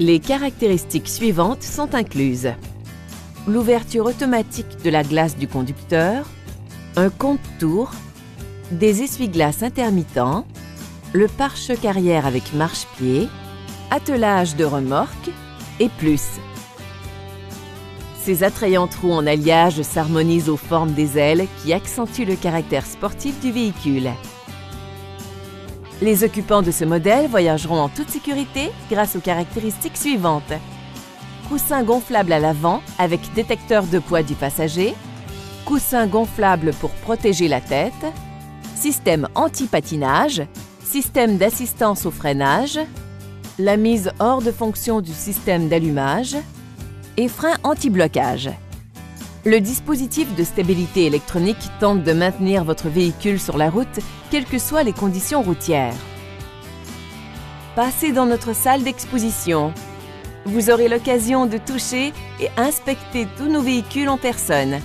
Les caractéristiques suivantes sont incluses. L'ouverture automatique de la glace du conducteur, un compte-tours, des essuie-glaces intermittents, le pare-choc arrière avec marche-pied, attelage de remorque et plus. Ces attrayants trous en alliage s'harmonisent aux formes des ailes qui accentuent le caractère sportif du véhicule. Les occupants de ce modèle voyageront en toute sécurité grâce aux caractéristiques suivantes. Coussin gonflable à l'avant avec détecteur de poids du passager, coussin gonflable pour protéger la tête, système anti-patinage, système d'assistance au freinage, la mise hors de fonction du système d'allumage et frein anti-blocage. Le dispositif de stabilité électronique tente de maintenir votre véhicule sur la route, quelles que soient les conditions routières. Passez dans notre salle d'exposition. Vous aurez l'occasion de toucher et inspecter tous nos véhicules en personne.